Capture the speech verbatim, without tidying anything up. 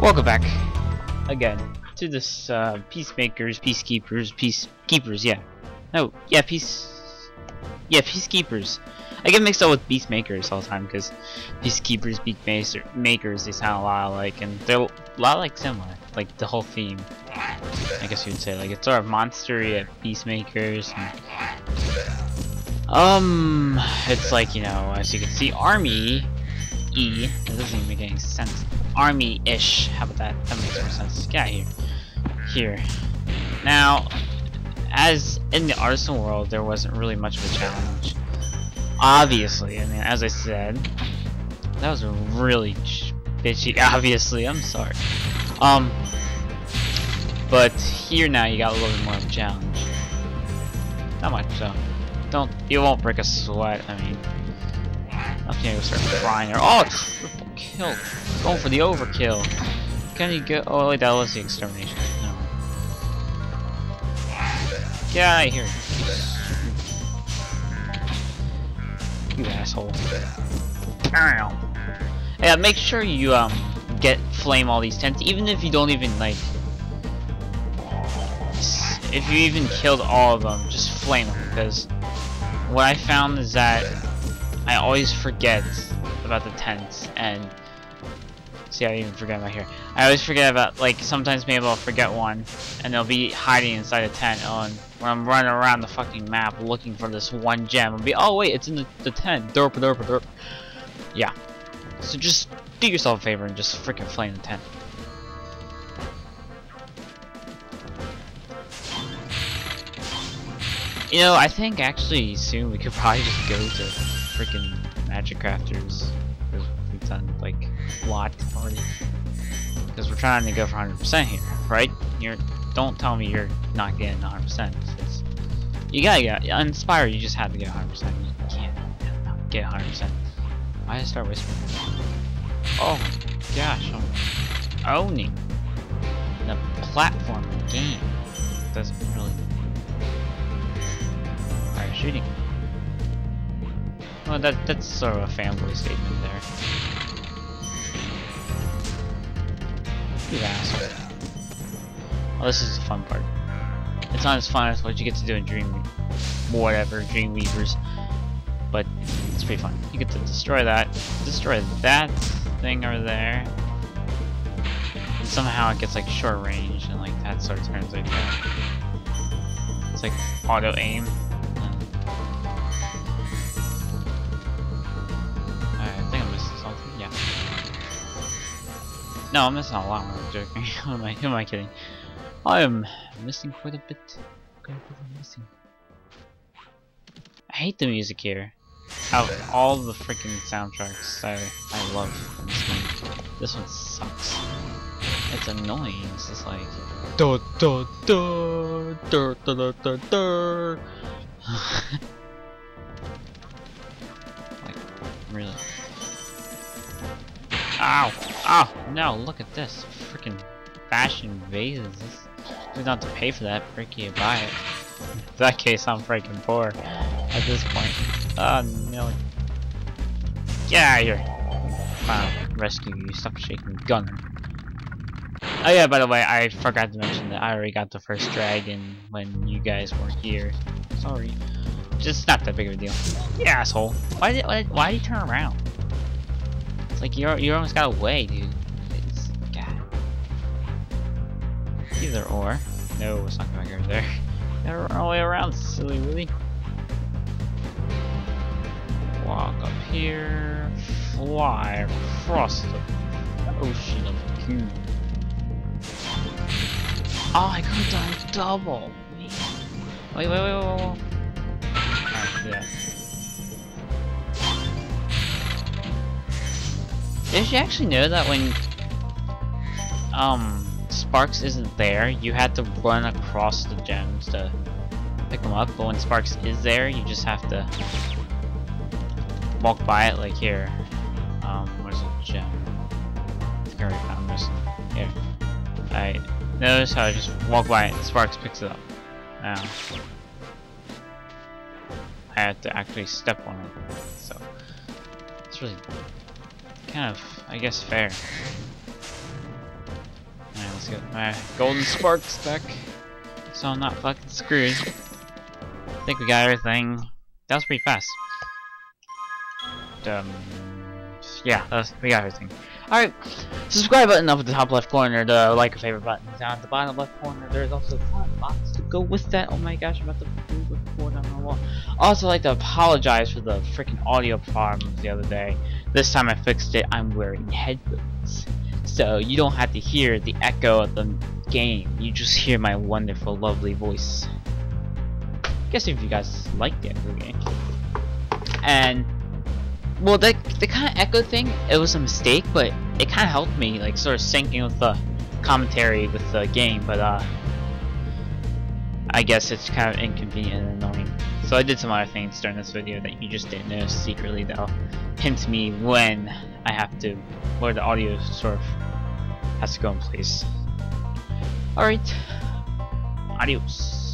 Welcome back again to this uh, Peacemakers, Peacekeepers, Peacekeepers, yeah. No, yeah, Peace. Yeah, Peacekeepers. I get mixed up with Beast Makers all the time because Peacekeepers, Beast Makers, they sound a lot alike, and they're a lot like similar. Like the whole theme, I guess you would say. Like it's sort of monstery at Beast Makers. And, um, it's like, you know, as you can see, Army E. That doesn't even make any sense. Army-ish. How about that? That makes more sense. Get out of here. Here. Now, as in the artisan world, there wasn't really much of a challenge. Obviously, I mean, as I said, that was really bitchy. Obviously, I'm sorry. Um, but here now you got a little bit more of a challenge. Not much, so don't. You won't break a sweat. I mean, nothing will start crying. Or oh, triple kill. Going for the overkill. Can you go? Oh wait, that was the extermination. No. Get out of here. You asshole. Bam! Yeah, make sure you um get flame all these tents, even if you don't even like if you even killed all of them, just flame them, because what I found is that I always forget about the tents, and see, I even forget about here. I always forget about, like, sometimes maybe I'll forget one and they'll be hiding inside a tent, oh, and when I'm running around the fucking map looking for this one gem, I'll be, oh wait, it's in the, the tent. Derp, derp, derp. Yeah. So just do yourself a favor and just freaking flame the tent. You know, I think actually soon we could probably just go to freaking Magic Crafters. We've done, like, a lot already. Because we're trying to go for one hundred percent here, right? You're, don't tell me you're not getting one hundred percent. You gotta get inspired, you just have to get one hundred percent. You can't not get one hundred percent. Why did I start whispering? Oh my gosh, I'm owning the platform game. It doesn't really. Alright, shooting. Well, that that's sort of a fanboy statement there. You asshole. Well, this is the fun part. It's not as fun as what you get to do in Dream, whatever, Dream Weavers, but it's pretty fun. You get to destroy that, destroy that thing over there, and somehow it gets like short range, and like that sort of turns like that. It's like auto aim. No, I'm missing a lot more. I'm joking. Who am I, who am I kidding? I am missing quite a bit. Quite a bit I'm missing. I hate the music here. Out of all the freaking soundtracks I, I love in this game, this one sucks. It's annoying. It's just like. Duh, duh, duh, duh, duh, duh, duh. Like, really. Ow! Ow! No! Look at this freaking fashion vases. We don't have to pay for that. Freaky, buy it. In that case, I'm freaking poor at this point. Oh no! Get out of here! Wow! Rescue you! Stop shaking gun. Oh yeah! By the way, I forgot to mention that I already got the first dragon when you guys were here. Sorry. Just not that big of a deal. You asshole! Why did why, why did you turn around? Like you, you almost got away, dude. It's, God. Either or. No, it's not going over there. Gotta run all the way around, silly willy. Walk up here, fly across the ocean of goo. Oh, I could have done double. Wait, wait, wait, wait, wait. Alright, yeah. Did you actually know that when um, Sparks isn't there, you had to run across the gems to pick them up, but when Sparks is there, you just have to walk by it, like here. Um, where's the gem? I think I already found this. Here. Alright, notice how I just walk by it and Sparks picks it up. Now, I had to actually step on it, so it's really kind of, I guess, fair. just got my golden sparks back, so I'm not fucking screwed. I think we got everything. That was pretty fast. Um, yeah, that was, we got everything. Alright, subscribe button up at the top left corner, the like or favorite button down at the bottom left corner. There's also a comment box to go with that. Oh my gosh, I'm about to move the board on my wall. Also, I'd like to apologize for the freaking audio problem the other day. This time I fixed it. I'm wearing headphones, so you don't have to hear the echo of the game. You just hear my wonderful, lovely voice. I guess if you guys liked the echo game. And well, the, the kind of echo thing, it was a mistake, but it kind of helped me, like, sort of syncing with the commentary with the game, but, uh, I guess it's kind of inconvenient and annoying. So I did some other things during this video that you just didn't notice secretly that'll hint me when I have to, where the audio sort of has to go in place. Alright, adios.